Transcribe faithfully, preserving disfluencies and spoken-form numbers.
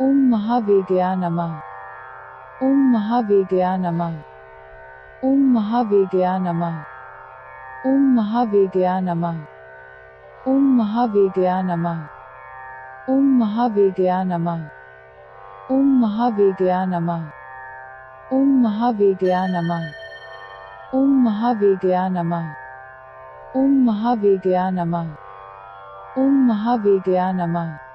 ॐ महावेगाय नमः। ॐ महावेगाय नमः। ॐ महावेगाय नमः। ॐ महावेगाय नमः। ॐ महावेगाय नमः। ॐ महावेगाय नमः। ॐ महावेगाय नमः। ॐ महावेगाय नमः। ॐ महावेगाय नमः। ॐ महावेगाय नमः। ॐ महावेगाय नमः।